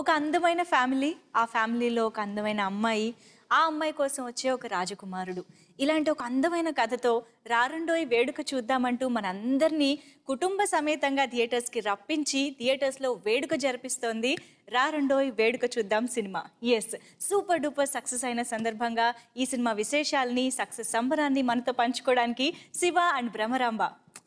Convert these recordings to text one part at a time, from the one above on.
ఒక అందమైన ఫ్యామిలీ, ఆ ఫ్యామిలీలో ఒక అందమైన అమ్మాయి, ఆ అమ్మాయి కోసం వచ్చే ఒక రాజకుమారుడు, ఇలాంటి ఒక అందమైన కథతో రారండోయి వేడుక చూద్దామంటూ మనందరినీ కుటుంబ సమేతంగా థియేటర్స్కి రప్పించి థియేటర్స్లో వేడుక జరిపిస్తోంది రారండోయి వేడుక చూద్దాం cinema. Yes, super duper success అయిన సందర్భంగా ఈ సినిమా విశేషాలని, సక్సెస్ సంబరాన్ని మనతో పంచుకోవడానికి శివ అండ్ బ్రహ్మరాంబ,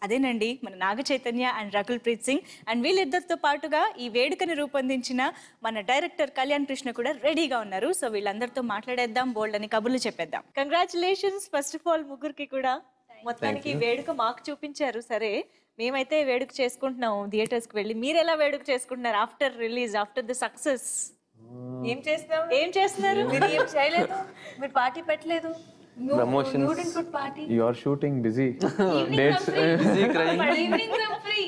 అదేనండి మన నాగ చైతన్య అండ్ రకుల్ ప్రీత్ సింగ్ అండ్ వీళ్ళిద్దరితో పాటుగా ఈ వేడుకను రూపొందించిన మన డైరెక్టర్ కళ్యాణ్ కృష్ణ కూడా రెడీగా ఉన్నారు. సో వీళ్ళందరితో మాట్లాడేద్దాం, బోల్డ్ అని కబుర్లు చెప్పేద్దాం. కంగ్రాచులేషన్స్ ఫస్ట్ ఆఫ్ ఆల్ ముగ్గురికి కూడా. మొత్తానికి వేడుక మాకు చూపించారు. సరే, మేమైతే వేడుక చేసుకుంటున్నాం థియేటర్స్కి వెళ్ళి, మీరు ఎలా వేడుక చేసుకుంటున్నారు after release, after the success? ఏం చేస్తున్నారు? మీరు పార్టీ పెట్టలేదు. Promotions. You are shooting, busy. Dates. Busy crying. Evenings are free.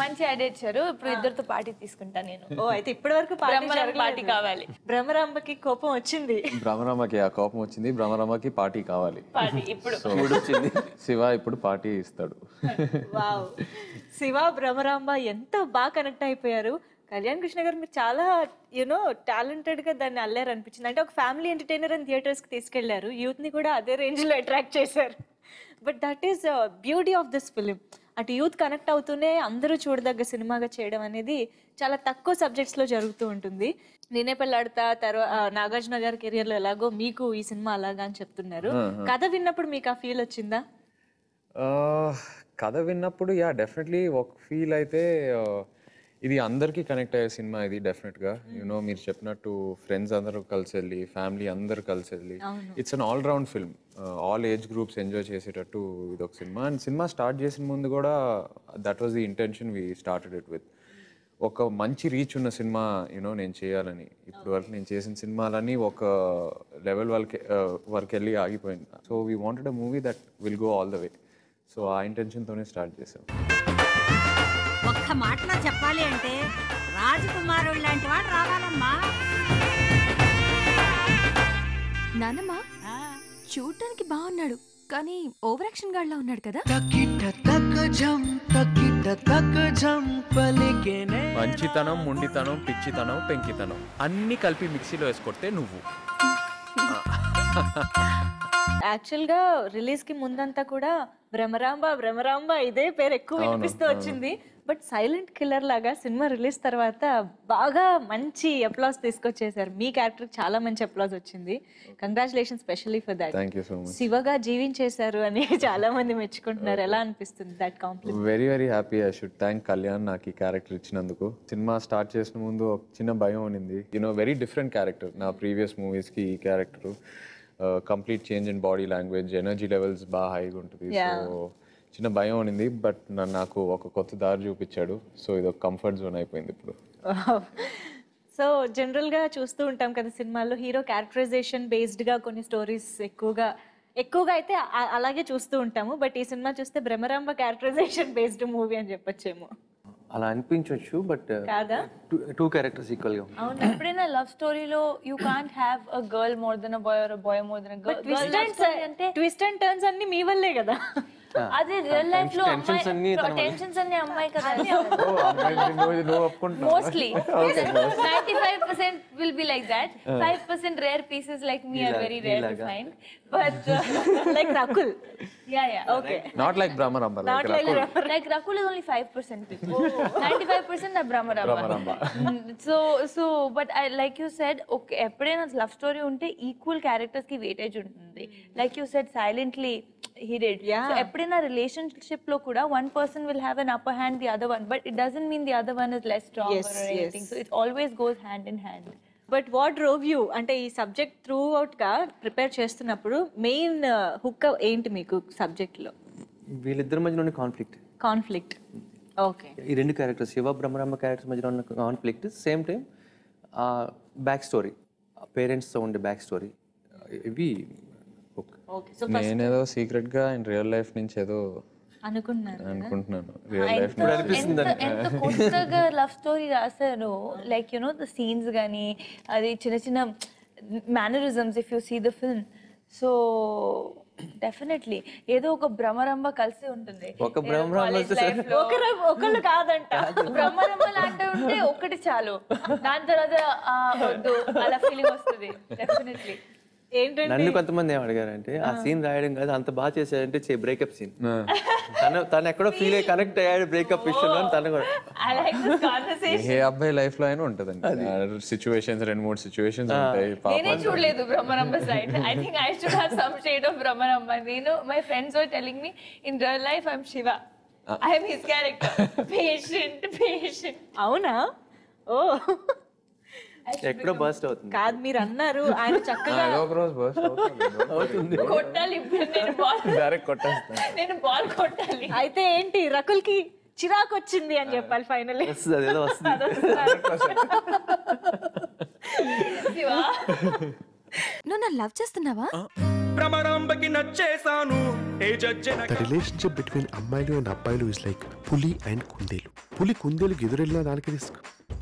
Manchi edit charu. Ippudu iddartho party teeskunta nenu. Oh, aithe ippadi varaku party jaragaledu. Party kavali. Brahmaramba ki kopam ochindi. Brahmaramba ki kopam ochindi. Brahmaramba ki party kavali. Party ippudu. Ippudu ochindi. Shiva ippudu party istadu. Wow. Shiva Brahmaramba enta baga connect ayipoyaru. Kalyan Krishna గారు మీరు చాలా you know టాలెంటెడ్గా దాన్ని అల్లారు అనిపించింది. అంటే ఒక family entertainer అని థియేటర్స్కి తీసుకెళ్లారు, యూత్ని కూడా అదే రేంజ్లో అట్రాక్ట్ చేశారు. But that is beauty of this film. అటు యూత్ కనెక్ట్ అవుతూనే అందరూ చూడదగ్గ సినిమాగా చేయడం అనేది చాలా తక్కువ సబ్జెక్ట్స్లో జరుగుతూ ఉంటుంది. నేనే పెళ్ళాడతా తర్వాత నాగార్జున గారి కెరియర్లో ఎలాగో మీకు ఈ సినిమా అలాగా అని చెప్తున్నారు. కథ విన్నప్పుడు మీకు ఆ ఫీల్ వచ్చిందా? కథ విన్నప్పుడు యా, డెఫినెట్లీ ఒక ఫీల్ అయితే. ఇది అందరికీ కనెక్ట్ అయ్యే సినిమా ఇది, డెఫినెట్గా యూనో మీరు చెప్పినట్టు ఫ్రెండ్స్ అందరూ కలిసి వెళ్ళి, ఫ్యామిలీ అందరూ కలిసి వెళ్ళి, it's an all round film, all age groups enjoy చేసేటట్టు ఇది ఒక సినిమా. అండ్ సినిమా స్టార్ట్ చేసిన ముందు కూడా that was the intention we started it with. ఒక మంచి రీచ్ ఉన్న సినిమా యూనో నేను చేయాలని, ఇప్పుడు వరకు నేను చేసిన సినిమాలని ఒక లెవెల్ వరకు వెళ్ళి ఆగిపోయింది. So we wanted a movie that will go all the way. So ఆ ఇంటెన్షన్తోనే స్టార్ట్ చేసాం. ఒక్క మాటలో చెప్పాలి అంటే రాజకుమారుడు లాంటి వాడు రావాలమ్మా. నానమ్మ చూడటానికి బాగున్నాడు కానీ ఓవర్ యాక్షన్ గాడ్లా ఉన్నాడు కదా. మంచితనం, ముండితనం, పిచ్చితనం, పెంకితనం అన్ని కలిపి మిక్సీలో వేసుకొడితే నువ్వు. యాక్చువల్గా రిలీజ్కి ముందంతా కూడా బ్రహ్మరాంబ బ్రహ్మరాంబ ఇదే పేరు ఎక్కువ వినిపిస్తూ వచ్చింది. బట్ సైలెంట్ కిల్లర్ లాగా సినిమా రిలీజ్ తర్వాత బాగా మంచి అప్లాస్ తీసుకొచ్చేసారు. మీ క్యారెక్టర్ చాలా మంచి అప్లాస్ వచ్చింది. Congratulation specially for that. శివగా జీవించేశారు అని చాలా మంది మెచ్చుకుంటున్నారు. ఎలా అనిపిస్తుంది that compliment? Very very happy. I should thank Kalyan నాకు ఈ క్యారెక్టర్ ఇచ్చినందుకు. సినిమా స్టార్ట్ చేసిన ముందు ఒక చిన్న భయం ఉన్నింది. You know very different character. నా ప్రీవియస్ మూవీస్కి ఈ character complete change in body language, energy levels బాగా హైగా ఉంటుంది. సో చిన్న భయం ఉన్నింది. బట్ నాకు ఒక కొత్త దారి చూపించాడు. సో ఇది ఒక కంఫర్ట్ జోన్ అయిపోయింది ఇప్పుడు. సో జనరల్గా చూస్తూ ఉంటాం కదా సినిమాల్లో హీరో క్యారెక్టరైజేషన్ బేస్డ్గా కొన్ని స్టోరీస్ ఎక్కువగా అయితే అలాగే చూస్తూ ఉంటాము. బట్ ఈ సినిమా చూస్తే బ్రహ్మరాంబ క్యారెక్టరైజేషన్ బేస్డ్ మూవీ అని చెప్పొచ్చేమో. అలా అనిపించవచ్చు బట్ కాదా, టూ క్యారెక్టర్స్ ఈక్వల్ గా. అవును, ఎప్పుడైనా లవ్ స్టోరీలో you can't have a girl more than a boy or a boy more than a girl. అంటే ట్విస్ట్ అండ్ టర్న్స్ అన్ని మీ వల్లే కదా. అది రియల్ లైఫ్ లో టెన్షన్స్ అన్ని అమ్మాయి కదా. Mostly 95% will be like that. 5% rare pieces like me are very rare to find. But like Rakul. Yeah. Okay. Not like Brahmaramba. Not like Rakul. Like Rakul is only 5% people. 95% are Brahmaramba. So but like you said, okay, ఎప్పుడైనా love story ఉంటే equal characters కి weightage ఉంటుంది. Like you said, silently he did. So ఎప్పుడైనా relationship లో కూడా one person will have an upper hand, the other one. But it doesn't mean the other one is less strong or anything. So it always goes hand in hand. But what drove you? అంటే ఈ subject through అవుట్గా prepare చేస్తున్నప్పుడు main hook ఏంటి మీకు సబ్జెక్ట్లో? వీళ్ళిద్దరి మధ్యలోని conflict. Okay, ఈ రెండు క్యారెక్టర్స్ శివ బ్రహ్మరాంబ క్యారెక్టర్స్ మధ్యలో ఉన్న conflict, same time back story, పేరెంట్స్తో ఉండే బ్యాక్ స్టోరీ, ఇవి హుక్. నేనేదో సీక్రెట్గా అండ్ రియల్ లైఫ్ నుంచి ఏదో అనుకుంటున్నాను. ఎంత కొత్తగా లవ్ స్టోరీ రాశారు. లైక్ యూనో ద సీన్స్ కానీ అది చిన్న చిన్న mannerisms if you see the film. So Definitely. Yedo oka Brahmaramba kalsi untundi. Oka Brahmaramba life lo. Okalu kaadanta. Brahmaramba lante unte okati chalu. Dani tarvata oddu ala feeling vastundi. Definitely. నన్ను కొంతమంది ఏం అడిగారంటే ఆ scene రాయడం కాదు అంత బాగా చేశారంటే breakup scene తను ఎక్కడో ఫీల్ అయ్యి కనెక్ట్ అయ్యాడు బ్రేకప్ ఏ అబ్బాయి లైఫ్ లో అయినా ఉంటదండి సిచ్యువేషన్స్ రెండు మూడు సిచ్యువేషన్స్ ఉంటాయి నేనే చూడలేదు Bhramaramba side I think I should have some shade of Bhramaramba నేను my friends are telling me in real life I am Shiva I am his character patient అవునా ఓ ఎక్కడో బస్ట్ అవుతుంది కాదు మీరు అన్నారు ఆయన చక్కగా కొట్టాలి అయితే ఏంటి రకుల్ కి చిరాకు వచ్చింది అని చెప్పాలి ఫైనల్ నువ్వు నన్ను లవ్ చేస్తున్నావా బ్రహ్మరంబకి నచ్చేసాను The relationship between అమ్మాయిలు and అబ్బాయిలు is like పులి and కుందేలు. పులి కుందేలుకి ఎదురెళ్ళినా దానికి రిస్క్,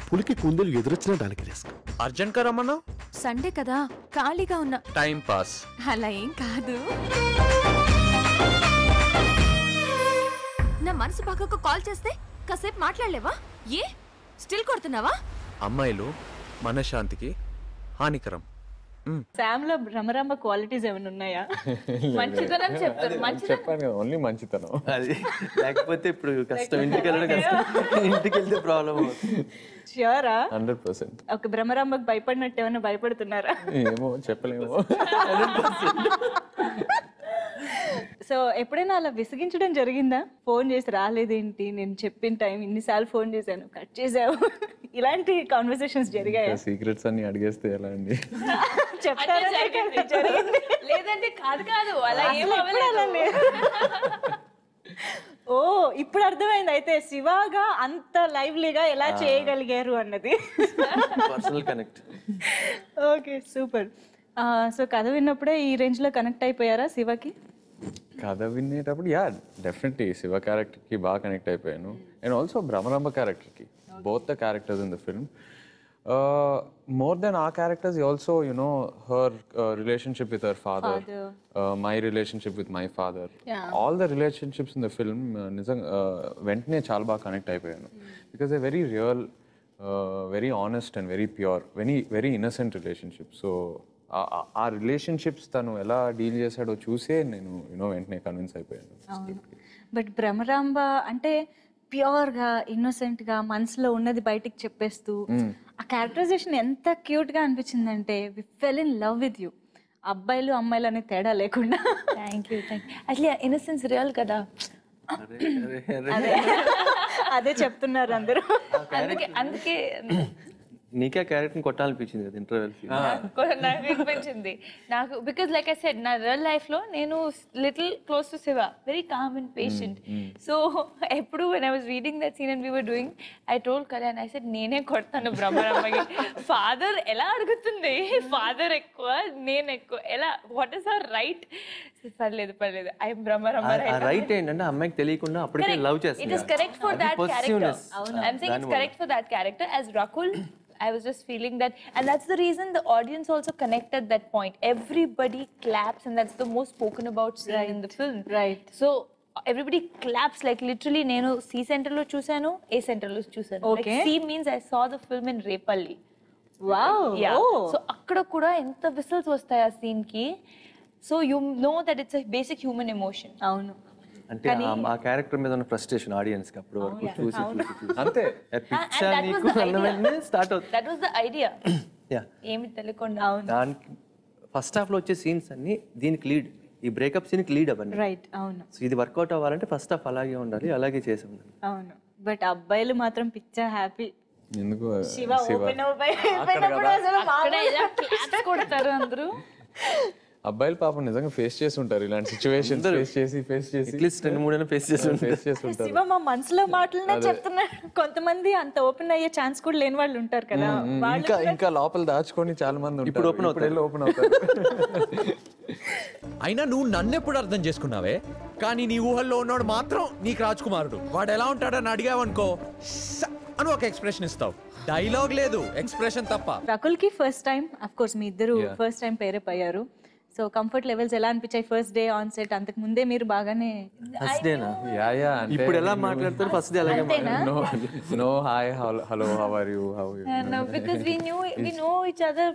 పులికి కుందేలు ఎదురొచ్చినా దానికి రిస్క్. అర్జెంట్ గా రమ్మన్నా, సండే కదా ఖాళీగా ఉన్నా, టైం పాస్. అలా ఏం కాదు, నా మనసు పక్కకు కాల్ చేస్తే కాసేపు మాట్లాడలేవా? ఏ స్టిల్ కొడుతున్నావా? అమ్మాయిలు మనశ్శాంతికి హానికరం. సామ్ లో బ్రహ్మరంభ క్వాలిటీస్ ఏమైనా ఉన్నాయా? మంచితనం చెప్తారు, చెప్పాను కదా ఓన్లీ మంచితనం. అది లేకపోతే ఇప్పుడు కష్టం, ఇంటికి వెళ్ళడం కష్టం, ఇంటికి వెళ్తే ప్రాబ్లం. ష్యూరా 100%. ఓకే, బ్రహ్మరంభకు భయపడినట్టు ఏమైనా భయపడుతున్నారా? ఏమో చెప్పలేము. సో ఎప్పుడైనా అలా విసిగించడం జరిగిందా? ఫోన్ చేసి రాలేదేంటి, నేను చెప్పిన టైం ఇన్నిసార్లు ఫోన్ చేశాను కట్ చేసావు, ఇలాంటి కాన్వర్సేషన్స్ జరిగాయి? సీక్రెట్స్ అన్ని అడిగేస్తే ఎలా అండి చెప్తారా? లేదంటే కాదు కాదు అలా ఏమీ అవ్వలేదండి. ఓ ఇప్పుడు అర్థమైంది, అయితే శివగా అంత లైవ్లీగా ఎలా చేయగలిగారు అన్నది. Personal connect. Okay super. So కథ విన్నప్పుడే ఈ రేంజ్ లో కనెక్ట్ అయిపోయారా శివకి? కథ వినేటప్పుడు యా డెఫినెట్లీ శివ క్యారెక్టర్కి బాగా కనెక్ట్ అయిపోయాను, అండ్ ఆల్సో బ్రహ్మరంభ క్యారెక్టర్కి. Both the characters in the film, more then ఆ characters also you know her relationship with her father, my relationship with my father, all the relationships in the film నిజంగా వెంటనే చాలా బాగా connect అయిపోయాను. Because a very real, very honest and very pure, very innocent relationship. So ఆ relationships తను ఎలా deal చేశాడో చూసే నేను యూనో వెంటనే కన్విన్స్ అయిపోయాను. బట్ బ్రహ్మరంభ అంటే ప్యూర్గా ఇన్నోసెంట్గా మనసులో ఉన్నది బయటికి చెప్పేస్తూ ఆ క్యారెక్టరైజేషన్ ఎంత క్యూట్గా అనిపించిందంటే we fell in love with you, అబ్బాయిలు అమ్మాయిలు అనే తేడా లేకుండా. థ్యాంక్ యూ అట్లా ఇన్నోసెన్స్ రియల్ కదా, అదే చెప్తున్నారు అందరూ. అందుకే నీకే క్యారెక్టర్ కొట్టాలనిపించింది కదా ఇంటర్వెల్? నాకు అనిపించింది, నాకు బికాజ్ లైక్ ఐ సెడ్ నా రియల్ లైఫ్లో నేను little close to Shiva, very calm and patient. So ఎప్పుడు when I was reading that scene and we were doing, I told Kalyan, I said నేనే కొడతాను బ్రహ్మరంభకి. ఫాదర్ ఎలా అడుగుతుంది, ఫాదర్ ఎక్కువ నేను ఎక్కువ, ఎలా వాట్ ఈస్ అవర్ రైట్? పర్లేదు పర్లేదు, ఐ యామ్ బ్రహ్మరంభ రైట్. ఏంటంటే అమ్మాయికి తెలియకుండా అప్పటికే లవ్ చేస్తాను. It is correct for that character. I am saying it's correct for that character. As Rakul I was just feeling that, and that's the reason the audience also connected at that point. Everybody claps, and that's the most spoken about scene in the film. Right. So everybody claps, like literally. Nenu C center lo chusanu, A center lo chusanu. Okay. Like C means I saw the film in Repalli. Wow. Yeah. Oh. So akkada kuda enta whistles vastayi aa scene ki. So you know that it's a basic human emotion. Avunu. అంటే ఆ character మీద ఉన్న frustration audience కి అప్పుడు వరకు చూసి చూసి అంతే పిక్చర్ నీకు అన్నవన్నీ స్టార్ట్ అవుతుంది. That was the idea. Yeah ఏమీ తెలియకుండా దానికి ఫస్ట్ హాఫ్ లో వచ్చే సీన్స్ అన్ని దీనికి లీడ్, ఈ బ్రేకప్ సీన్ కి లీడ్ అవన్నీ. రైట్, అవును. సో ఇది వర్కౌట్ అవ్వాలంటే ఫస్ట్ హాఫ్ అలాగే ఉండాలి, అలాగే చేసాం. అవును, బట్ అబ్బాయిలు మాత్రం పిక్చర్ హ్యాపీ. ఎందుకు శివ ఓపెన్ అయిపోయినప్పుడు అసలు మామూలు ఇలా క్లాప్స్ కొడతారు అందరూ. అబ్బాయిలు పాపం నిజంగా ఫేస్ చేసి ఉంటారు ఇలాంటి సిచువేషన్స్, ఫేస్ చేసి అట్లీస్ట్ 2-3 ఫేస్ చేసి ఉంటారు. శివ మా మనసులో మాటలనే చెప్తున్నాడు. కొంతమంది అంత ఓపెన్ అయ్యే ఛాన్స్ కూడా లేని వాళ్ళు ఉంటారు కదా, ఇంకా లోపల దాచుకొని చాలా మంది ఉంటారు. ఇప్పుడు ఓపెన్ అవుతారు. అయినా నువ్వు నన్నెప్పుడు అర్థం చేసుకున్నావే, కానీ నీ ఊహల్లో ఉన్నాడు మాత్రం నీకు రాజకుమారుడు. వాడు ఎలా ఉంటాడని అడిగావనుకో అని ఒక ఎక్స్ప్రెషన్ ఇస్తావు. డైలాగ్ లేదు, ఎక్స్ప్రెషన్ తప్ప. రకుల్ కి ఫస్ట్ టైం, అఫ్ కోర్స్ మీ ఇద్దరు ఫస్ట్ టైం పేరప్ అయ్యారు. So So comfort levels ela anpichai first day on set antak munde meer baagane first day na yeah ippudu ela maatladtaru first day alage no hi hello how are you no, because we know each other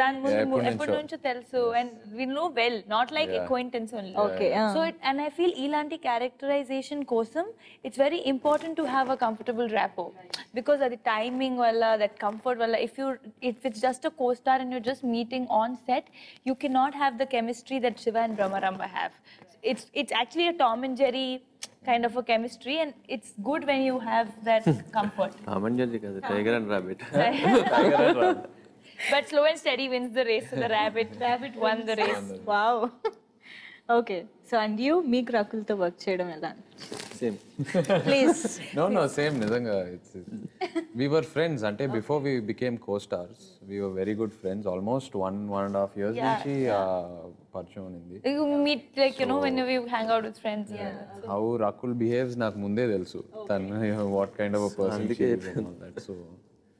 than mundu telsu and we know well not like acquaintance only okay so it, and I feel ilanti characterization kosam it's very important to have a comfortable rapport because at the timing wala that comfort wala if it's just a co-star and you're just meeting on set you cannot have the chemistry that Shiva and Brahmaramba have it's actually a Tom and Jerry kind of a chemistry and it's good when you have that comfort Tom and Jerry kaise tiger and rabbit tiger and rabbit But slow and steady wins the race. So the rabbit won the race. Wow. Okay. So and you, meek Rakul to work cheyadam ela. Same. Please. No, same. Nizanga. We were friends. Ante before we became co-stars, we were very good friends. Almost one and a half years. Yeah. She parcham unindi. You meet like you know when we hang out with friends. Yeah. How Rakul behaves naaku munde telusu. Tan what kind of a person she is and all that. So.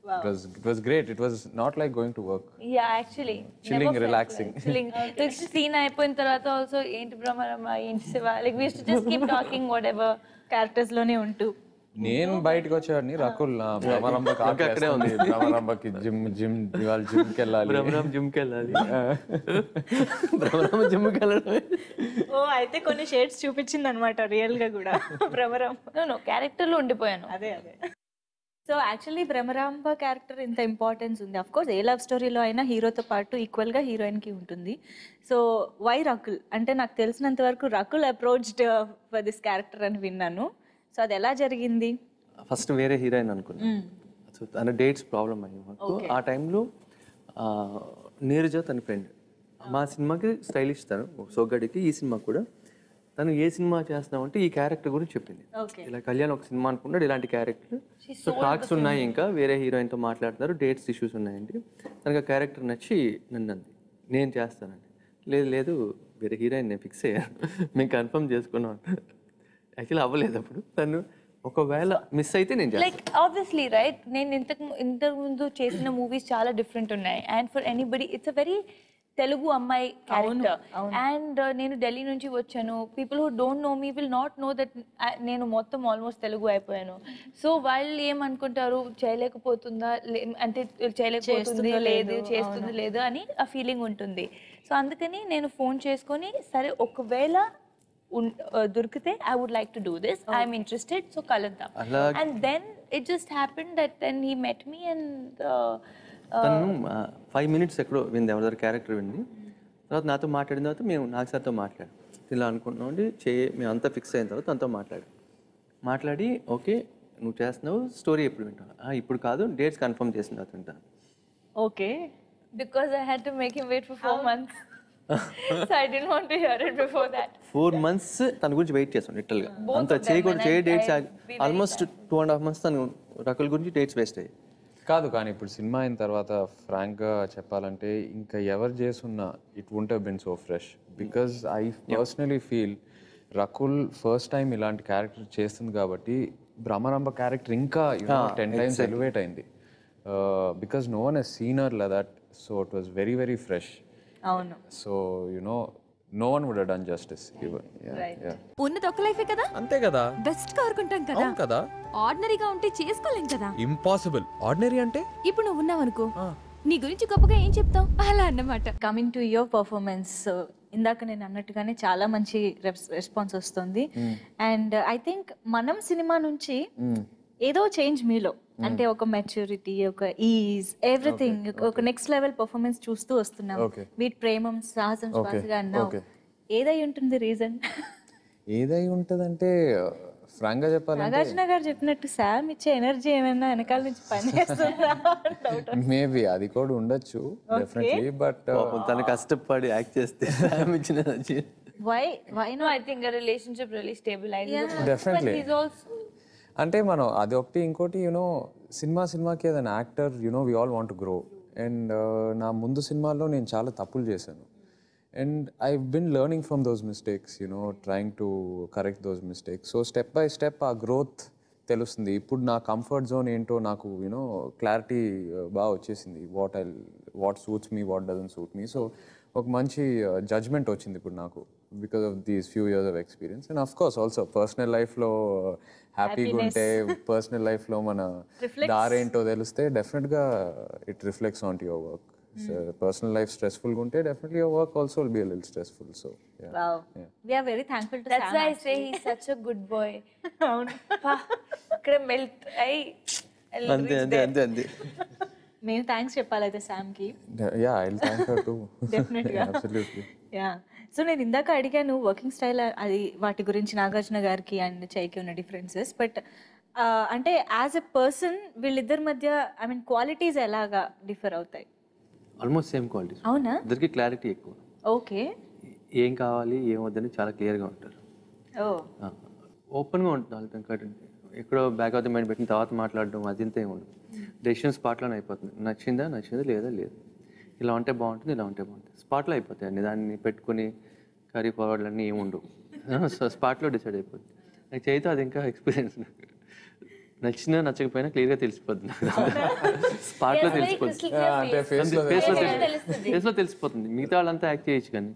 Wow. It was great. It was not like going to work. Yeah, actually. Chilling, relaxing. Like, chilling. The scene I put in tarata also ain't Brahmaramba, ain't Shiva. Like we used to just keep talking whatever characters lone untu. నేను బయటకు వచ్చాను రకుల్ బ్రహ్మారంభ అక్కడే ఉంది బ్రహ్మారంభకి జిమ్కి వెళ్ళాలి బ్రహ్మారంభ జిమ్కి వెళ్ళడమే ఓ అయితే కొన్ని షేడ్స్ చూపించింది అనమాట రియల్ గా కూడా బ్రహ్మారంభ క్యారెక్టర్లో ఉండిపోయాను అదే So actually Brahmaramba character ఇంత ఇంపార్టెన్స్ ఉంది ఆఫ్ కోర్స్ ఏ లవ్ స్టోరీలో అయినా హీరోతో పాటు ఈక్వల్గా హీరోయిన్కి ఉంటుంది సో వై రకుల్ అంటే నాకు తెలిసినంత వరకు Rakul approached for this character అని విన్నాను సో అది ఎలా జరిగింది ఫస్ట్ వేరే హీరోయిన్ అనుకున్నాను తన డేట్స్ ప్రాబ్లం అయ్యి ఆ టైంలో నీరజ తన ఫ్రెండ్ మా సినిమాకి స్టైలిష్ తను సోగడికి ఈ సినిమా కూడా తను ఏ సినిమా చేస్తున్నామంటే ఈ క్యారెక్టర్ గురించి చెప్పింది ఇలా కళ్యాణ్ ఒక సినిమా అనుకున్నాడు ఇలాంటి క్యారెక్టర్ సో టాక్స్ ఉన్నాయి ఇంకా వేరే హీరోయిన్తో మాట్లాడుతున్నారు డేట్స్ ఇష్యూస్ ఉన్నాయండి తనకు ఆ క్యారెక్టర్ నచ్చి నన్ను అంది నేను చేస్తానండి లేదు వేరే హీరోయిన్ నేను ఫిక్స్ అయ్యాను మేము కన్ఫర్మ్ చేసుకున్నాం యాక్చువల్లీ అవ్వలేదు అప్పుడు తను ఒకవేళ మిస్ అయితే నేను లైక్ ఆబ్వియస్లీ రైట్ నేను ఇంతకుముందు చేసిన మూవీస్ చాలా డిఫరెంట్ ఉన్నాయి and for anybody it's a very Telugu ammayi character and nenu Delhi nunchi vachanu people who don't know me will not know that nenu mottham almost Telugu ayipoyanu so while em anukuntaru cheyalekapotunda ante cheyalekapotundhi ledhu chestundi ledhu ani a feeling untundi so andukani nenu phone cheskoni sare okavela దొరికితే I would like to do this I am interested so కలుద్దాం and then it just happened that then he met me and తను 5 minutes ఎక్కడో వింది ఎవరిదారు character వింది తర్వాత నాతో మాట్లాడిన తర్వాత మేము నాకు సార్తో మాట్లాడాం ఇలా అనుకుంటున్నాం అండి మేము అంతా ఫిక్స్ అయిన తర్వాత తనతో మాట్లాడి ఓకే నువ్వు చేస్తున్నావు స్టోరీ ఎప్పుడు వింటావు ఇప్పుడు కాదు డేట్స్ కన్ఫర్మ్ చేసిన తర్వాత వింటాను okay because I had to make him wait for 4 months so I didn't want to hear it before that 4 months తన గురించి వెయిట్ చేసాను లిటిల్ గా అంత చేయకూడదు డేట్స్ ఆల్మోస్ట్ 2.5 months తను రకుల్ గురించి డేట్స్ వేస్ట్ అయ్యాయి కాదు కానీ ఇప్పుడు సినిమా అయిన తర్వాత ఫ్రాంక్గా చెప్పాలంటే ఇంకా ఎవరు చేస్తున్నా it won't have been so fresh because I personally feel Rakul first time ఇలాంటి క్యారెక్టర్ చేస్తుంది కాబట్టి బ్రహ్మారంభ క్యారెక్టర్ ఇంకా 10 times ఎలివేట్ అయింది because no one has seen her like that so it was very very fresh అవును so you know no one would have done justice even unna tokk life e kada ante kada best ga arukuntam kada avun kada ordinary ga unte chesukolem kada impossible ordinary ante ippudu nu unnav anuko నీ గురించి గొప్పగా ఏం చెప్తావు అలా అన్నమాట coming to your performance ఇందాక నేను అన్నట్టుగానే చాలా మంచి రెస్పాన్స్ వస్తుంది అండ్ ఐ థింక్ మనం సినిమా నుంచి ఏదో చేంజ్ మీలో అంటే ఒక మెచ్యూరిటీ ఒక ఈజ్ ఎవ్రీథింగ్ ఒక నెక్స్ట్ లెవెల్ పర్ఫార్మెన్స్ చూస్తూ వస్తున్నాం వీటి ప్రేమం సాహసం శ్వాసగా అన్నావు ఏదై ఉంటుంది రీజన్ ఏదై ఉంటుందంటే ఫ్రాంక్గా చెప్పాలంటే నాగార్జున గారు చెప్పినట్టు సామ్ ఇచ్చే ఎనర్జీ ఏమైనా వెనకాల నుంచి పనిచేస్తుందా మేబీ అది కూడా ఉండొచ్చు డెఫినెట్లీ బట్ తన కష్టపడి యాక్ట్ చేస్తే సామ్ ఇచ్చిన energy why no I think a relationship really stabilizes definitely is also అంటే మనం అది ఒకటి ఇంకోటి యూనో సినిమాకి ఏదైనా actor you know we all want to grow and నా ముందు సినిమాల్లో నేను చాలా తప్పులు చేశాను and I been learning from those mistakes you know trying to correct those mistakes so step by step ఆ గ్రోత్ తెలుస్తుంది. ఇప్పుడు నా కంఫర్ట్ జోన్ ఏంటో నాకు యూనో క్లారిటీ బాగా వచ్చేసింది. What suits me, what doesn't suit me. So ఒక మంచి జడ్జ్మెంట్ వచ్చింది ఇప్పుడు నాకు because of these few years of experience. And of course also personal లైఫ్లో హ్యాపీగా ఉంటే, పర్సనల్ లైఫ్లో మన దారేంటో తెలిస్తే డెఫినెట్గా it reflects on to your work. Personal life stressful gunte, definitely your work also will be a little stressful. So yeah. Wow. Yeah. We are very thankful to Sam. That's why I say he's such a good boy. Maybe thanks cheppalaithe Sam ki. Yeah, I'll thank her too. Definitely. Yeah, absolutely. Yeah. So నేను ఇందాక అడిగాను working style అది వాటి గురించి నాగార్జున గారికి అండ్ చైకి ఉన్న డిఫరెన్సెస్. బట్ అంటే యాజ్ ఎ పర్సన్ వీళ్ళిద్దరి మధ్య ఐ మీన్ క్వాలిటీస్ ఎలాగా డిఫర్ అవుతాయి? Almost same qualities. అవునా? ఇద్దరికి క్లారిటీ ఎక్కువ. ఓకే. ఏం కావాలి ఏం వద్దని చాలా క్లియర్గా ఉంటారు. ఓపెన్గా ఉంటుంది వాళ్ళతో. ఇంకోటంటే ఎక్కడో బ్యాక్ ఆఫ్ ది మైండ్ పెట్టిన తర్వాత మాట్లాడడం అదింత ఏమి ఉండదు. డెసిషన్స్ స్పాట్లోనే అయిపోతుంది. నచ్చిందా లేదా లేదు, ఇలా ఉంటే బాగుంటుంది ఇలా ఉంటే బాగుంటుంది, స్పాట్లో అయిపోతాయి అండి. దాన్ని పెట్టుకుని కర్రీ ఫార్వర్డ్లు అన్నీ ఏమి ఉండవు. సో స్పాట్లో డిసైడ్ అయిపోతుంది. నాకు చేయితే అది ఇంకా ఎక్స్పీరియన్స్. నాకు నచ్చినా నచ్చకపోయినా క్లియర్గా తెలిసిపోతుంది. స్పాట్లో తెలిసిపోతుంది, ఫేస్లో తెలిసిపోతుంది. మిగతా వాళ్ళంతా యాక్ట్ చేయొచ్చు కానీ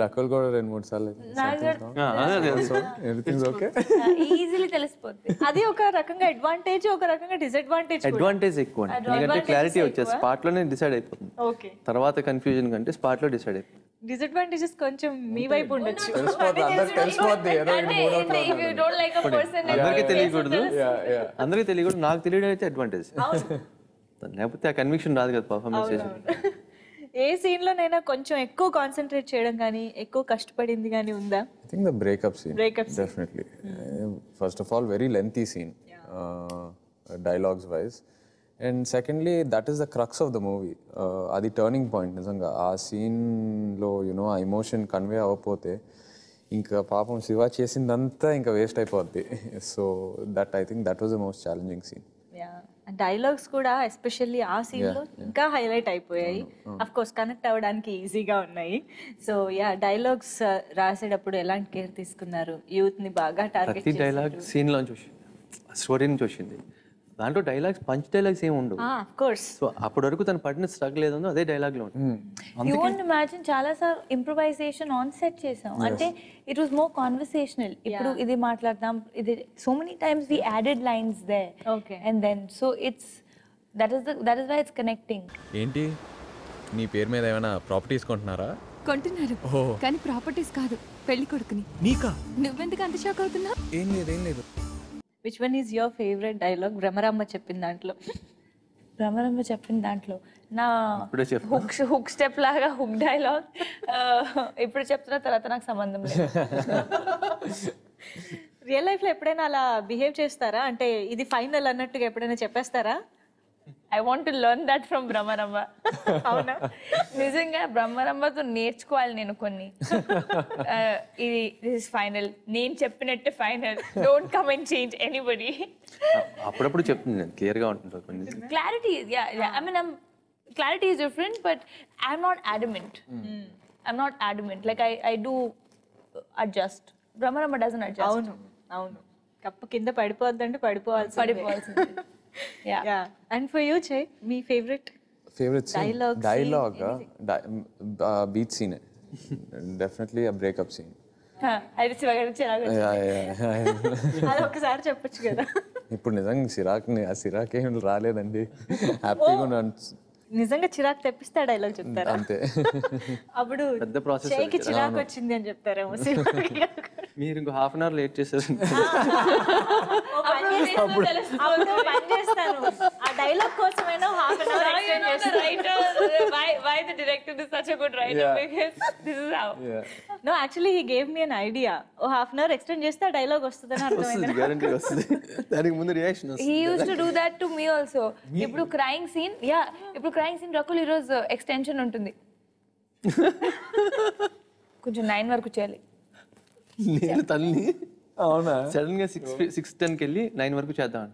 రకుల్ కూడా 2-3 సార్లు ఈజీలీ తెలిసిపోతుంది. అది ఒక రకంగా అడ్వాంటేజ్, ఒక రకంగా డిసడ్వాంటేజ్. అడ్వాంటేజ్ ఎక్కువ ఎందుకంటే క్లారిటీ వచ్చేది, స్పాట్లోనే డిసైడ్ అయిపోతుంది. ఓకే. తర్వాత కన్ఫ్యూజన్ కంటే స్పాట్లో డిసైడ్ అయిపోతుంది. డిసడ్వాంటేజెస్ కొంచెం మీ వైపు ఉండొచ్చు. అందరికీ తెలియకూడదు. నాకు తెలియడం అయితే అడ్వాంటేజ్, లేకపోతే ఆ కన్విక్షన్ రాదు కదా పర్ఫార్మెన్స్ చేసినప్పుడు. ఏ సీన్లోనైనా కొంచెం ఎక్కువ కాన్సన్ట్రేట్ చేయడం కానీ ఎక్కువ కష్టపడింది కానీ ఉందా? I think the breakup scene definitely. First of all very lengthy scene dialogues wise, and secondly that is the crux of the movie. అది టర్నింగ్ పాయింట్ నిజంగా. ఆ సీన్లో యూనో ఆ ఎమోషన్ కన్వే అవ్వకపోతే ఇంకా పాపం శివ చేసిందంతా ఇంకా వేస్ట్ అయిపోద్ది. So that I think that was the most challenging scene. Dialogues కూడా ఎస్పెషల్లీ ఆ సీన్లో ఇంకా హైలైట్ అయిపోయాయి. అఫ్ కోర్స్ కనెక్ట్ అవ్వడానికి ఈజీగా ఉన్నాయి. సో యా, డైలాగ్స్ రాసేటప్పుడు ఎలాంటి కేర్ తీసుకున్నారు? యూత్ని బాగా టార్గెట్ చేశారు. డైలాగ్ సీన్లోంచి వచ్చింది, స్టోరీ నుంచి వచ్చింది. దాంట్లో డైలాగ్స్ పంచ్ డైలాగ్స్ ఏమి ఉండవు. Of course. సో అప్పటి వరకు తను పడిన స్ట్రగుల్ ఏదో అదే డైలాగ్లో ఉంటుంది. యూ వోంట్ ఇమాజిన్ చాలా సార్ ఇంప్రూవైజేషన్ ఆన్ సెట్ చేసాం. అంటే ఇట్ వాస్ మోర్ కాన్వర్సేషనల్. ఇప్పుడు ఇది మాట్లాడదాం, ఇది so many times we added lines there. Okay. And then so it's that is why it's connecting. ఏంటి నీ పేరు మీద ఏమైనా ప్రాపర్టీస్ కొంటున్నారా? కొంటున్నారు, కానీ ప్రాపర్టీస్ కాదు, పెళ్లి కొడుకుని. నీకా? నువ్వెందుకు అంత షాక్ అవుతున్నా? ఏం లేదు ఏం లేదు. Which one is your favorite dialogue? Brahmaramba cheppin daantlo na hook step laga hook dialogue ippudu cheptuna tarata naaku sambandham ledhu. Real life lo eppudaina ala behave chestara ante idi final annattuga eppudaina cheppestara? I want to learn that from Brahmaramba. Avuna nijanga Brahmaramba tho nerchukovali nenu konni. This is final, nenu cheppinattu final, don't come and change anybody. Appudu cheptundi nenu clear ga untundi konni clarity. Yeah, I mean clarity is different, but I'm not adamant. I'm not adamant, like I do adjust. Brahmaramba doesn't adjust. Avunu kappu kinda padipovalandu. Yeah. And for you Jay, me favorite scene, dialogue beat scene definitely a breakup scene. Ha adi sivagaru chalaga. Yeah alo oka sari cheppochu kada. Ippudu nijanga sirak em raledandi, happy ga unna. నిజంగా చిరాకు తెప్పిస్తే dialogue చెప్తారా? అంతే. అప్పుడు చేయికి చిరాకు వచ్చింది అని చెప్తారేమో. మీరు ఇంకో హాఫ్ అన్ అవర్ లేట్ చేసేసి ఆ డైలాగ్ కోసమైనా హాఫ్ అన్ అవర్ ఎక్స్టెండ్ చేస్తారు. Why the director is such a good writer, because this is how. No, actually he gave me an idea. Oh, half an hour extend చేస్తే ఆ dialogue వస్తుందని అర్థమైంది. Guarantee వస్తుంది. దానికి ముందు reaction వస్తుంది. He used to do that to me also. ఇప్పుడు crying scene, ఇప్పుడు క్రైయింగ్ సీన్ రకుల్ ఈరోజు ఎక్స్టెన్షన్ ఉంటుంది, కొంచెం 9 వరకు చేయాలి. నేను తల్లి అవునా సడన్గా 6:10కి వెళ్ళి 9 వరకు చేద్దాం.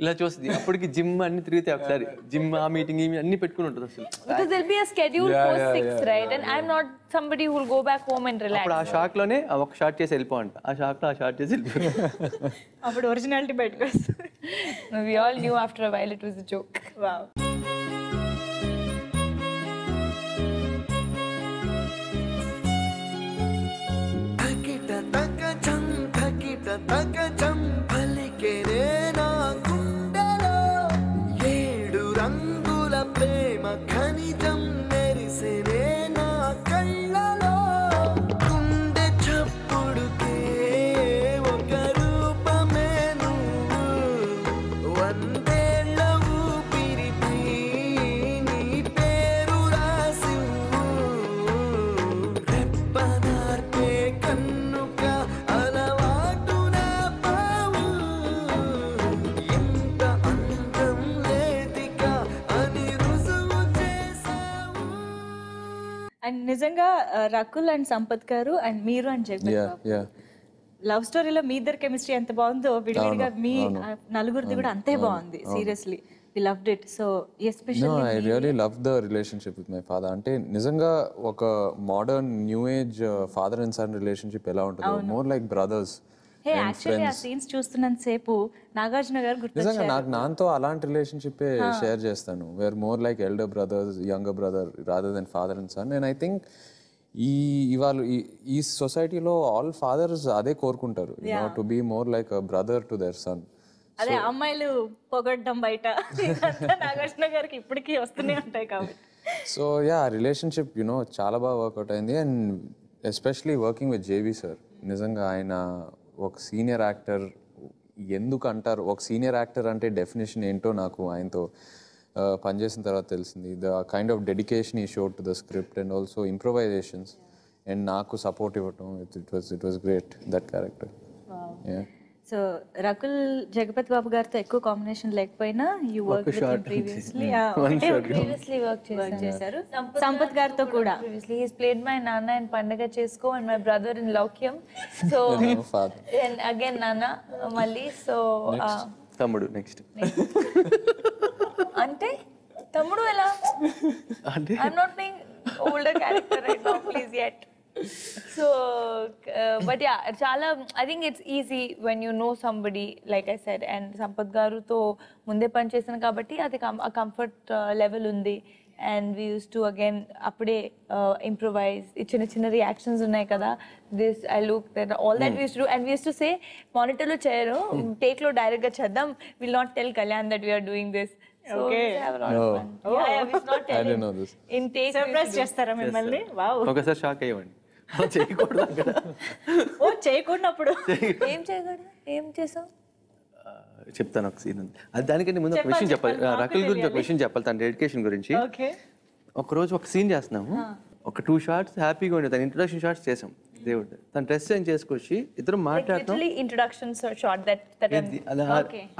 Ila choose di. Apodiki gym ani tirite akari. Gym a meeting e anni pettukundi untundi asalu. Because there'll be a schedule post 6, right? And I'm not somebody who'll go back home and relax. Appudu aa shock lone oka shot chesi ellipoanta. Aa shock lo aa shot chesi ellipoanta. Appudu originality baitku vastadi. We all knew after a while it was a joke. Wow. Naga Chaitanya Kere na Kundalo Yedu Rangula Prema Khanijam Merisene na Kallalo Kunde Chappuduke Okarupamenu Vandelavu Piripi Ni Peru Rasivu Reppanarpe Kannuka And Nizanga, Rakul and Sampath Karu and Meeru and Jagapathi Babu. Yeah. Love story la me idhar chemistry anta baagundo, vidividiga me nalugurdi kuda ante baagundi. Seriously, we loved it. So especially I really loved the relationship with my father. Ante Nizanga oka modern new age father and son relationship ela untundo, more like brothers. Hey, actually, our scenes చూస్తున్నాను సేపు నాగార్జున గారు గుర్తొచ్చారు. నిజంగా నాకు నాంతో అలాంటి relationship share చేస్తాను. We are more like elder brothers, younger brother rather than father and son. And I think ఈ సొసైటీలో all fathers అదే కోరుకుంటారు, you know, to be more like a brother to their son. అదే అమ్మాయిలు పొగడ్డం బయట నాగార్జున గారికి ఇప్పటికీ వస్తూనే ఉంటాయి కాబట్టి. So yeah, relationship, you know, చాలా బాగా వర్క్ అవుట్ అయింది. And especially working with JV sir. నిజంగా ఆయన ఒక సీనియర్ యాక్టర్ ఎందుకంటారు, ఒక సీనియర్ యాక్టర్ అంటే డెఫినేషన్ ఏంటో నాకు ఆయనతో పనిచేసిన తర్వాత తెలిసింది. The kind of dedication he showed to the script and also improvisations and నాకు సపోర్ట్ ఇవ్వటం, it was great that character. So Rakul Jagapathi Babu గారితో ఎక్కువ కాంబినేషన్ లేకపోయినా you work with him previously. Previously work చేశారు. సంపత్ గారితో కూడా ప్రీవియస్లీ హి ప్లేడ్ మై నాన్న in Pandaga Chesuko and my brother in Loukyam. So and again నాన్న మళ్ళీ. సో తమ్ముడు నెక్స్ట్ అంటే తమ్ముడు ఎలా అంటే I am not playing older character right now please yet. So, but yeah, Chala, I think it's easy when you know somebody, like I said, and Sampath Garu to munde panchesana kabatti, I think a comfort level undi. And we used to again apde improvise. Chinna reactions unnai kada. This I look that all that we used to do, and we used to say monitor lo cheyaro, take lo direct ga cheddam. We'll not tell Kalyan that we are doing this. So okay. We have a lot of fun. Oh. Yeah, it's not telling. I didn't know this. In take surprise chestara mimmalni. Wow. Okay sir, shock ayyandi. చేయకూడదు అక్కడ. ఓ చేయకూడనప్పుడు ఏం చేయకూడదు, ఏం చేసావు చెప్తాను. ఒక scene ఉంది, అది దానికంటే ముందు ఒక విషయం చెప్పాలి. రకుల్ గురించి ఒక విషయం చెప్పాలి, తన డెడికేషన్ గురించి. ఒకరోజు ఒక సీన్ చేస్తున్నాము, ఒక 2 shots హ్యాపీగా ఉండే తన ఇంట్రొడక్షన్ షాట్స్ చేసాం. దేవుడు తన డ్రెస్ చేంజ్ చేసుకొచ్చి ఇద్దరు మాట్లాడుతున్నాం,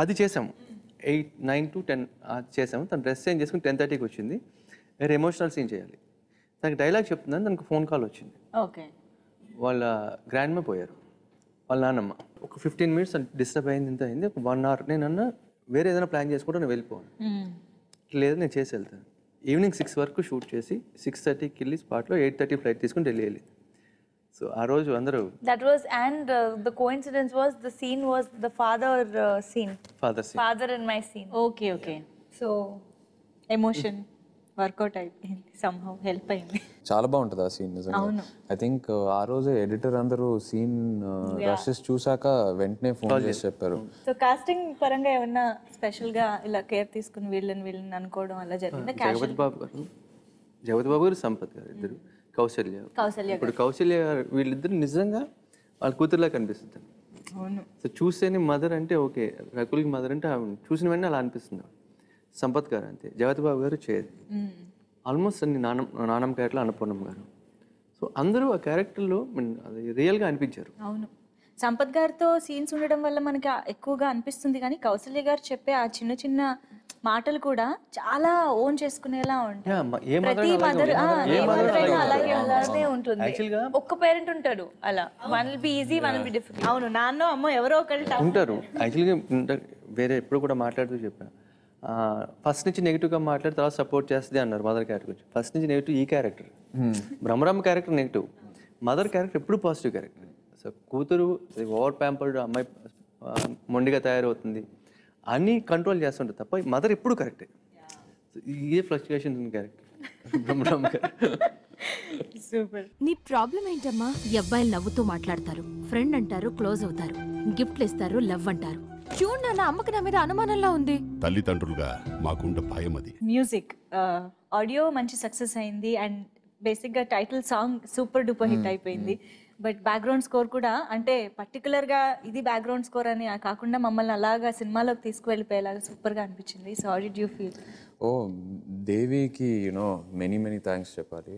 అది చేసాము. 8, 9 to 10 చేసాము. తన డ్రెస్ చేంజ్ చేసుకుని 10:30కి వచ్చింది. వేరే ఎమోషనల్ సీన్ చేయాలి. నాకు డైలాగ్ చెప్తున్నాను, నాకు ఫోన్ కాల్ వచ్చింది. ఓకే, వాళ్ళ గ్రాండ్మ పోయారు, వాళ్ళ నాన్నమ్మ. ఒక 15 minutes డిస్టర్బ్ అయింది, ఇంత అయింది. ఒక 1 hour నేను అన్న వేరే ఏదైనా ప్లాన్ చేసుకుంటా, నేను వెళ్ళిపోను లేదు నేను చేసి వెళ్తాను. ఈవినింగ్ 6 వరకు షూట్ చేసి 6:30కి వెళ్ళి స్పాట్లో 8:30 ఫ్లైట్ తీసుకుని ఢిల్లీ వెళ్ళి. So ఆ రోజు అందరూ that was, and the coincidence was the scene was the father and my scene. Okay. So emotion work out అయిపోయింది, సంహౌ హెల్ప్ అయింది. చాలా బాగుంటుంది ఆ సీన్ నిజంగా. ఐ థింక్ ఆ రోజు ఎడిటర్ అందరూ సీన్ రషెస్ చూసాక వెంటనే ఫోన్ చేసి చెప్పారు. సో కాస్టింగ్ పరంగా ఏమన్నా స్పెషల్గా ఇలా కేర్ తీసుకుని వీళ్ళని అనుకోవడం అలా జరిగింది. జగపతి బాబు గారు సంపత్ గారు ఇద్దరు, కౌశల్య. ఇప్పుడు కౌశల్య వీళ్ళిద్దరు నిజంగా వాళ్ళ కూతురులా కనిపిస్తుంది. సో చూసేని మదర్ అంటే ఓకే, రకుల్కి మదర్ అంటే చూసిన వెంటనే అలా అనిపిస్తుంది. సంపత్ గారు అంతే, జగపతి బాబు గారు చేయదు ఆల్మోస్ట్ అన్ని నానమ్మ క్యారెక్టర్లో అన్నపూర్ణమ్మ గారు. సో అందరూ ఆ క్యారెక్టర్లో అది రియల్గా అనిపించారు. సంపత్ గారితో సీన్స్ ఉండడం వల్ల మనకి ఎక్కువగా అనిపిస్తుంది, కానీ కౌసల్య గారు చెప్పే ఆ చిన్న చిన్న మాటలు కూడా చాలా ఓన్ చేసుకునేలా ఉంటాయి. ప్రతి మదర్ అలాగే ఉంటుంది, ఒక్క పేరెంట్ ఉంటాడు అలా, one will be easy, one will be difficult. అవును, నాన్న అమ్మ ఎవరో ఒకళ్ళు ఉంటారు. యాక్చువల్గా వేరే ఎప్పుడు కూడా మాట్లాడుతూ చెప్పాను, ఫస్ట్ నుంచి నెగిటివ్గా మాట్లాడిన తర్వాత సపోర్ట్ చేస్తుంది అన్నారు మదర్ క్యారెక్టర్ గురించి. ఫస్ట్ నుంచి నెగిటివ్ ఈ character, Brahmaramba character negative, mother character ఎప్పుడు పాజిటివ్ క్యారెక్టర్. సో కూతురు ఓవర్ ప్యాంపర్డ్ అమ్మాయి మొండిగా తయారవుతుంది అన్నీ కంట్రోల్ చేస్తుంటారు తప్ప మదర్ ఎప్పుడు కరెక్టే. ఇదే fluctuation character Brahmaramba character. Super. నీ ప్రాబ్లం ఏంటమ్మా? ఈ అబ్బాయిలు నవ్వుతూ మాట్లాడతారు, ఫ్రెండ్ అంటారు, క్లోజ్ అవుతారు, గిఫ్ట్లు ఇస్తారు, లవ్ అంటారు. చూడు నాన్న, అమ్మకి నా మీద అనుమానంలా ఉంది. తల్లిదండ్రులుగా మాకుండ భయం అది. మ్యూజిక్ ఆడియో మంచి సక్సెస్ అయింది అండ్ బేసిక్గా title song super duper hit అయిపోయింది. బట్ బ్యాక్గ్రౌండ్ స్కోర్ కూడా, అంటే పర్టికులర్గా ఇది బ్యాక్గ్రౌండ్ స్కోర్ అని కాకుండా మమ్మల్ని అలాగా సినిమాలోకి తీసుకువెళ్ళిపోయేలాగా సూపర్గా అనిపించింది. So how did you feel? ఓ దేవికి యూనో మెనీ మెనీ థ్యాంక్స్ చెప్పాలి.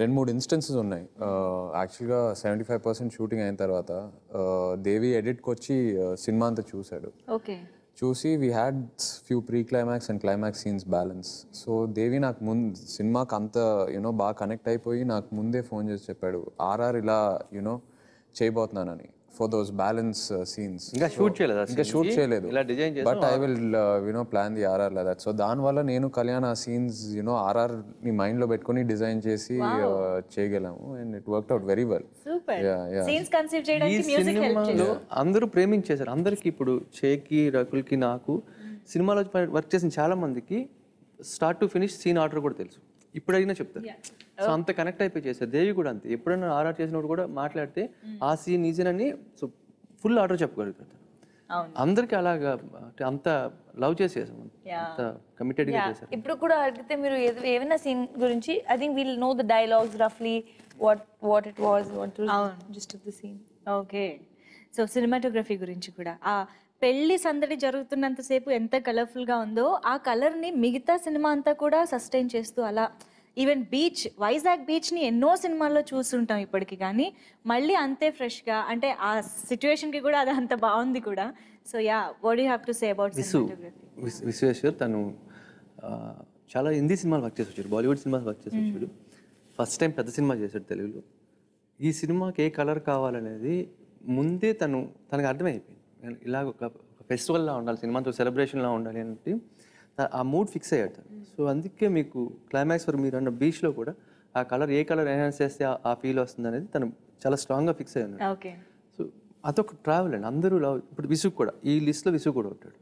రెండు మూడు ఇన్స్టెన్సెస్ ఉన్నాయి. యాక్చువల్గా 75% షూటింగ్ అయిన తర్వాత దేవి ఎడిట్కి వచ్చి సినిమా అంతా చూశాడు. ఓకే, చూసి we had few pre climax and climax scenes balance. So Devi నాకు ముందు సినిమాకి అంత యూనో బాగా కనెక్ట్ అయిపోయి నాకు ముందే ఫోన్ చేసి చెప్పాడు, ఆర్ఆర్ ఇలా యూనో చేయబోతున్నానని ఫర్ దోస్ బ్యాలెన్స్ సీన్స్. ఇంకా షూట్ చేయలేదు, but I will you know plan the RR like that. So దానివల్ల నేను కళ్యాణ్ ఆ సీన్స్ యూనో ఆర్ఆర్ని మైండ్లో పెట్టుకుని డిజైన్ చేసి చేయగలము and it worked out very well. అందరూ ప్రేమించేశారు, అందరికి ఇప్పుడు చేకి రకుల్కి నాకు సినిమాలో వర్క్ చేసిన చాలా మందికి start to finish scene order కూడా తెలుసు, ఇప్పుడు అడిగినా చెప్తారు. సో అంత కనెక్ట్ అయిపోయి చేశారు. దేవి కూడా అంతే, ఎప్పుడైనా ఆర్ఆర్ చేసినప్పుడు కూడా మాట్లాడితే ఆ సీన్ ఈజీనని సో ఫుల్ ఆర్డర్ చెప్పగలుగుతారు. అందరికి అలాగా అంత లవ్ చేసేసాం, అంత కమిటెడ్ గా చేశారు. ఇప్పుడు కూడా అడిగితే మీరు ఏమైనా సీన్ గురించి I think will know the dialogues రఫ్లీ what it was just of the scene. Okay, so cinematography గురించి కూడా ఆ పెళ్లి సందడి జరుగుతున్నంతసేపు ఎంత కలర్ఫుల్గా ఉందో ఆ కలర్ని మిగతా సినిమా అంతా కూడా సస్టైన్ చేస్తూ అలా. ఈవెన్ బీచ్, వైజాగ్ బీచ్ని ఎన్నో సినిమాల్లో చూస్తుంటాం ఇప్పటికి, కానీ మళ్ళీ అంతే ఫ్రెష్గా, అంటే ఆ సిచ్యువేషన్కి కూడా అది అంత బాగుంది కూడా. So yeah, what you have to say about cinematography? Vishweshwar తను చాలా హిందీ సినిమాలు వర్క్ చేసి వచ్చాడు, బాలీవుడ్ సినిమాలు వర్క్ చేసి వచ్చాడు. ఫస్ట్ టైం పెద్ద సినిమా చేశాడు తెలుగులో. ఈ సినిమాకి ఏ కలర్ కావాలనేది ముందే తనకు అర్థమైపోయింది. ఇలాగ ఒక ఫెస్టివల్లా ఉండాలి, సినిమా సెలబ్రేషన్లా ఉండాలి అంటే ఆ మూడ్ ఫిక్స్ అయ్యాడు. సో అందుకే మీకు క్లైమాక్స్ వరకు మీరు అన్న బీచ్లో కూడా ఆ కలర్ ఏ కలర్ ఎన్హాన్స్ చేస్తే ఆ ఫీల్ వస్తుంది అనేది తను చాలా స్ట్రాంగ్గా ఫిక్స్ అయ్యాడు. ఓకే, సో అదొక ట్రావెల్ అండి. అందరూ లవ్. ఇప్పుడు విసుగు కూడా, ఈ లిస్ట్లో విసుగు కూడా ఉంటాడు.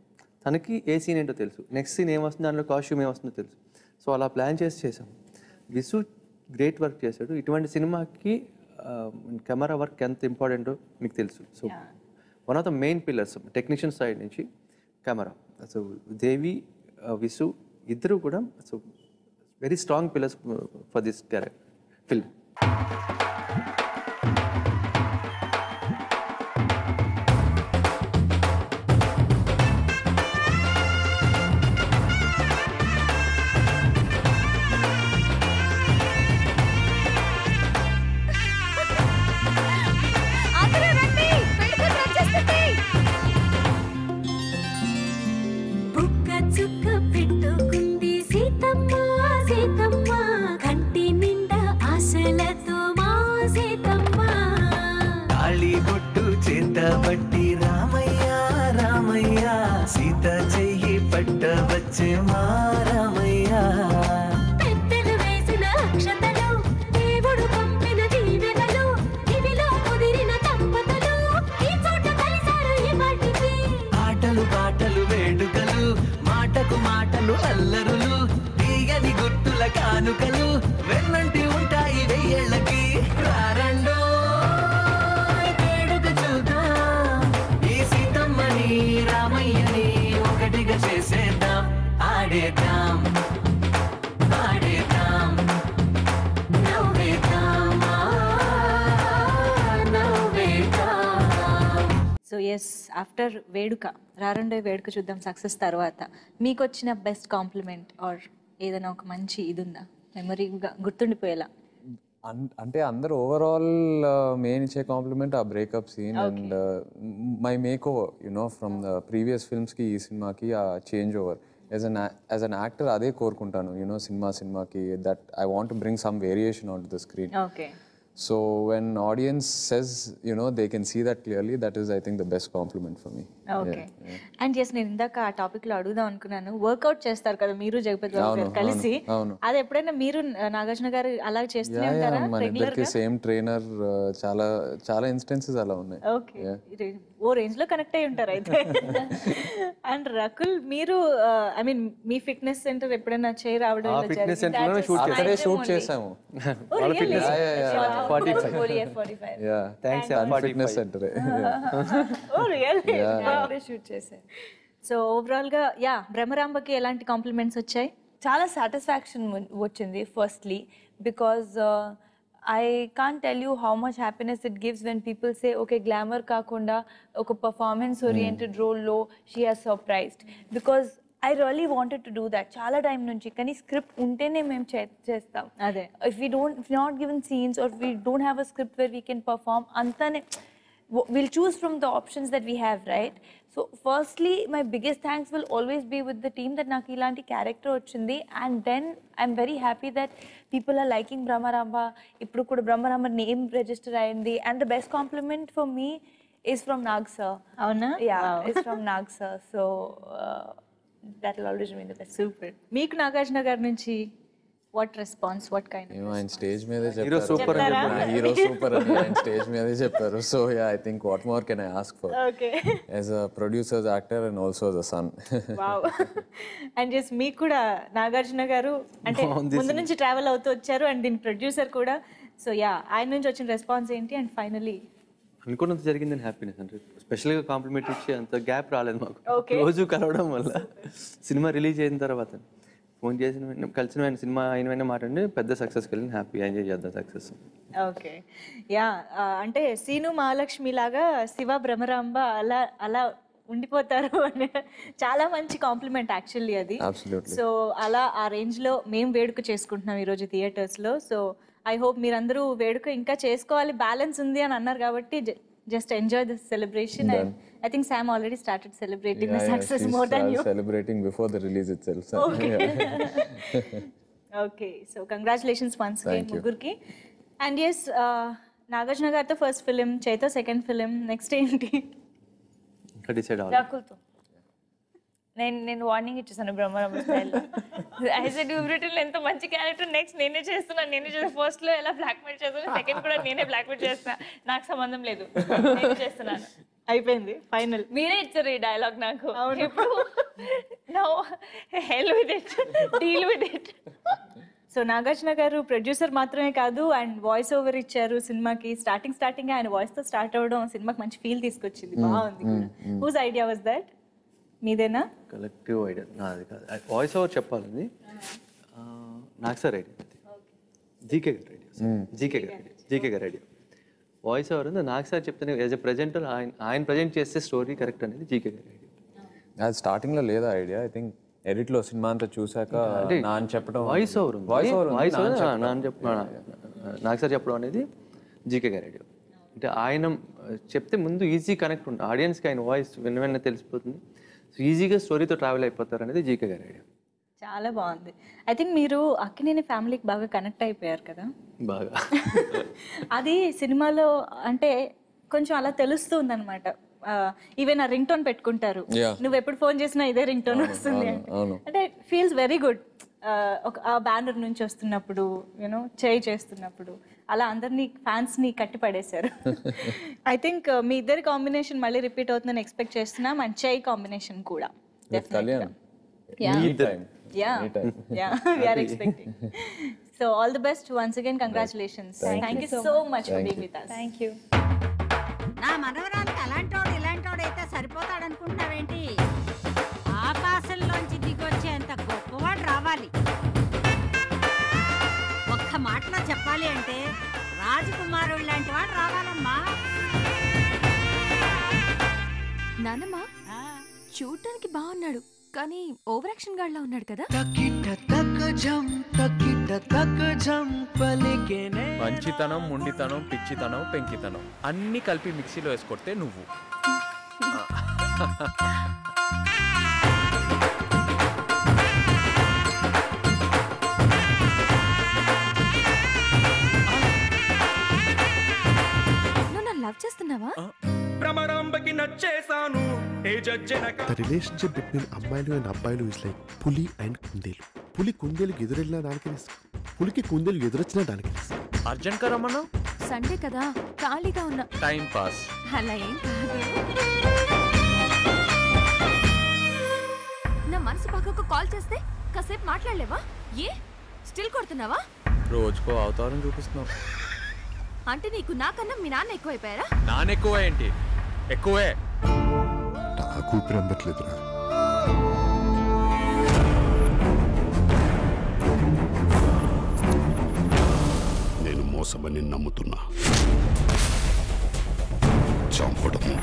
తనకి ఏ సీన్ ఏంటో తెలుసు, నెక్స్ట్ సీన్ ఏమొస్తుంది, దాంట్లో కాస్ట్యూమ్ ఏమొస్తుందో తెలుసు. సో అలా ప్లాన్ చేసి చేసాం. విసు గ్రేట్ వర్క్ చేశాడు. ఇటువంటి సినిమాకి కెమెరా వర్క్ ఎంత ఇంపార్టెంటో మీకు తెలుసు. So one of the main pillars technician side నుంచి కెమెరా. సో దేవి విసు ఇద్దరు కూడా so very strong pillars for this character film. So yes, after Veduka, Rarandoi వేడుక చూద్దాం సక్సెస్ తర్వాత మీకు వచ్చిన బెస్ట్ కాంప్లిమెంట్ ఆర్ ఏదైనా ఒక మంచి ఇది ఉందా, మెమరీగా గుర్తుండిపోయేలా? Ante under overall main che compliment our breakup scene okay. and my makeover, you know, from the previous films ki cinema ki changeover. As an actor, adhe korukuntanu, you know, cinema ki that I want to bring some variation onto the screen. Okay. So when audience says, you know, they can see that clearly, that is I think the best compliment for me. Okay. Yeah, yeah. And yes, నేను ఇందాక ఆ topic లో అడుగుదాం అనుకున్నాను. Work out చేస్తారు కదా మీరు జగపతి బాబు గారు కలిసి. అది ఎప్పుడైనా మీరు నాగార్జున గారు అలా చేస్తూనే ఉంటారా రెగ్యులర్ గా? సేమ్ ట్రైనర్ చాలా ఇన్స్టెన్సెస్ అలా ఉన్నాయి. ఓకే. ఓ రేంజ్ లో కనెక్ట్ అయ్యి ఉంటారు అయితే. అండ్ రకుల్ మీరు ఐ మీన్ మీ ఫిట్నెస్ సెంటర్ ఎప్పుడైనా చేయి రావడం జరిగింది? ఆ ఫిట్నెస్ సెంటర్ లో షూట్ చేసాము. ఆ fitness F45. Yeah. Thanks F45 fitness center. Oh really? Yeah. I shoot chese. So overall ga yeah Brahmaramba ki elanti compliments vachayi? Chaala satisfaction vachindi firstly because I can't tell you how much happiness it gives when people say okay glamour kaakunda oka performance oriented role lo she has surprised because I really wanted to do that. Chala time nunchi kani script untene mem chestam. Ade. If not given scenes or we don't have a script where we can perform, antane we'll choose from the options that we have, right? So firstly, my biggest thanks will always be with the team that naaki ilanti character ochindi, and then I'm very happy that people are liking Brahmaramba. Ippudu kuda Brahmaramba name register ayindi, and the best compliment for me is from Nag sir. Avuna? Yeah, wow. It's from Nag sir. So that will always remain the best. Super. Meeku Nagarjuna garu nunchi what response, what kind of response? Stage meede cheptaru. Hero super ani cheptaru. Hero super ani stage meede cheptaru. So yeah, I think what more can I ask for? Okay. As a producer, as actor, and also as a son. Wow. And yes, meeku kuda Nagarjuna garu ante mundu nunchi travel avutu vacharu and din producer kuda. So yeah, I nunchi vachin response enti and finally అనుకున్నంత జరిగిందని happiness అంటే స్పెషల్గా complement ఇచ్చి అంత gap రాలేదు మాకు. రోజు కలవడం వల్ల సినిమా రిలీజ్ అయిన తర్వాత ఫోన్ చేసిన వెంటనే కలిసిన వెంటనే సినిమా అయిన వెంటనే మాట్లాడి పెద్ద సక్సెస్కి వెళ్ళి హ్యాపీ ఎంజాయ్ చేద్దాం సక్సెస్. ఓకే యా అంటే సీను మహాలక్ష్మి లాగా శివ బ్రహ్మరాంబ అలా అలా ఉండిపోతారు అనే చాలా మంచి కాంప్లిమెంట్ యాక్చువల్లీ అది. సో అలా ఆ రేంజ్లో మేము వేడుక చేసుకుంటున్నాం ఈరోజు థియేటర్స్లో. సో I hope మీరందరూ వేడుక ఇంకా చేసుకోవాలి, బ్యాలెన్స్ ఉంది అని అన్నారు కాబట్టి just enjoy this celebration. And I think Sam already started celebrating the success more than you. Celebrating before the release itself. Sam. Okay. Okay, so congratulations once again ముగ్గురికి. And yes, Nagarjuna గారితో first film, చైతో second film, next ఏంటి? ఇంకా decide అవ్వాలి. రాకుల్తో నేను warning ఇచ్చేసాను Brahmaramba style. As a డ్యూబ్రిటిల్ ఎంతో మంచి క్యారెక్టర్ నెక్స్ట్ నేనే చేస్తాను ఫస్ట్లో ఎలా బ్లాక్మెయిల్ చేస్తాను, సెకండ్ కూడా నేనే బ్లాక్మెయిల్ చేస్తాను, నాకు సంబంధం లేదు, నేనే చేస్తున్నాను. అయిపోయింది ఫైనల్. మీరే ఇచ్చారు ఈ డైలాగ్ నాకు. ఇప్పుడు now hell with it, deal with it. So Nagarjuna garu producer మాత్రమే కాదు అండ్ వాయిస్ ఓవర్ ఇచ్చారు సినిమాకి. స్టార్టింగ్ ఆయన వాయిస్తో స్టార్ట్ అవ్వడం సినిమాకి మంచి ఫీల్ తీసుకొచ్చింది, బాగుంది. Whose idea was that? మీదేనా? కలెక్టివ్ ఐడియా, నాది కాదు. వాయిస్ ఓవర్ చెప్పాలని నాకు సార్ ఐడియా, జీకే గారు ఐడియా. వాయిస్ ఓవర్ ఉంది నాకు సార్ చెప్తాను. యాజ్ ఎ ప్రజెంటర్ ఆయన ప్రజెంట్ చేస్తే స్టోరీ కరెక్ట్ అనేది జీకే గారి ఐడియా. అది స్టార్టింగ్లో లేదా ఐడియా, ఐ థింక్ ఎడిట్లో సినిమా అంతా చూసాక నాన్న చెప్పడం, వాయిస్ ఓవర్ నాన్న చెప్పడం, నాకు సార్ చెప్పడం అనేది జీకే గారి ఐడియా. అంటే ఆయన చెప్తే ముందు ఈజీ కనెక్ట్ ఉంటుంది ఆడియన్స్కి, ఆయన వాయిస్ వెన్న తెలిసిపోతుంది, సో ఈజీగా స్టోరీతో ట్రావెల్ అయిపోతారు అనేది జీకే గారి ఐడియా. చాలా బాగుంది. ఐ థింక్ మీరు అక్కినేని ఫ్యామిలీకి బాగా కనెక్ట్ అయిపోయారు కదా. బాగా అది సినిమాలో అంటే కొంచెం అలా తెలుస్తుంది అనమాట. ఈవెన్ ఆ రింగ్ టోన్ పెట్టుకుంటారు, నువ్వు ఎప్పుడు ఫోన్ చేసినా ఇదే రింగ్ టోన్ వస్తుంది అంటే ఫీల్స్ వెరీ గుడ్. ఆ బ్యానర్ నుంచి వస్తున్నప్పుడు, యూనో చేయి చేస్తున్నప్పుడు అలా అందరినీ ఫ్యాన్స్ని కట్టిపడేశారు. ఐ థింక్ మీ ఇద్దరి కాంబినేషన్ మళ్ళీ రిపీట్ అవుతుందని ఎక్స్పెక్ట్ చేస్తున్నాం. అండ్ చేయి కాంబినేషన్ కూడా so all the best once again. Congratulations. Thank you so much for being with us. Thank you. నా మనవరాలికి అలాంటోడు ఇలాంటోడు అయితే సరిపోతాడు అనుకుంటున్నావేంటి? ఆకాశంలోంచి దిగొచ్చేంత గొప్పవాడు రావాలి. ఒక్క మాటలో చెప్పాలి అంటే రాజకుమారుడు లాంటి వాడు రావాలమ్మా. నానమ్మా చూడటానికి బాగున్నాడు కానీ ఓవర్ యాక్షన్ గాడిలా ఉన్నాడు కదా. తకిట తక జం తకిట మంచితనం, ముండితనం, పిచ్చితనం, పెంకితనం అన్ని కలిపి మిక్సీలో వేసుకొడితే నువ్వు. లవ్ చేస్తున్నావా? బ్రహ్మరాంబకి నచ్చేసాను. The relationship between అమ్మాయిలు and అబ్బాయిలు is like పులి and కుందేలు. పులి కుందేలుకి ఎదురెళ్ళినా దానికి తెలుసు, పులికి కుందేలు ఎదురొచ్చినా దానికి తెలుసు. అర్జెంట్ గా రమ్మన్నా? సండే కదా ఖాళీగా ఉన్నా. టైం పాస్ అలా ఏం కాదు. నా మనసు పక్కకు కాల్ చేస్తే కాసేపు మాట్లాడలేవా? ఏ స్టిల్ కొడుతున్నావా? రోజుకో అవతారం చూపిస్తున్నావు. అంటే నీకు నాకన్నా మీ నాన్న ఎక్కువైపోయారా? నాన్న ఎక్కువ ఏంటి, ఎక్కువే. నాకు ప్రేమట్లేదురా. నేను మోసమని నమ్ముతున్నా, చంపడము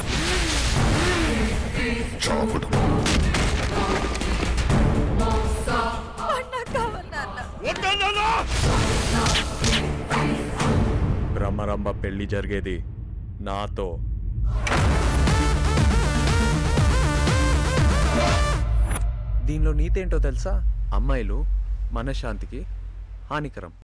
చంపడము. బ్రహ్మరాంబ పెళ్లి జరిగేది నాతో. దీనిలో నీతేంటో తెలుసా? అమ్మాయిలు మనశ్శాంతికి హానికరం.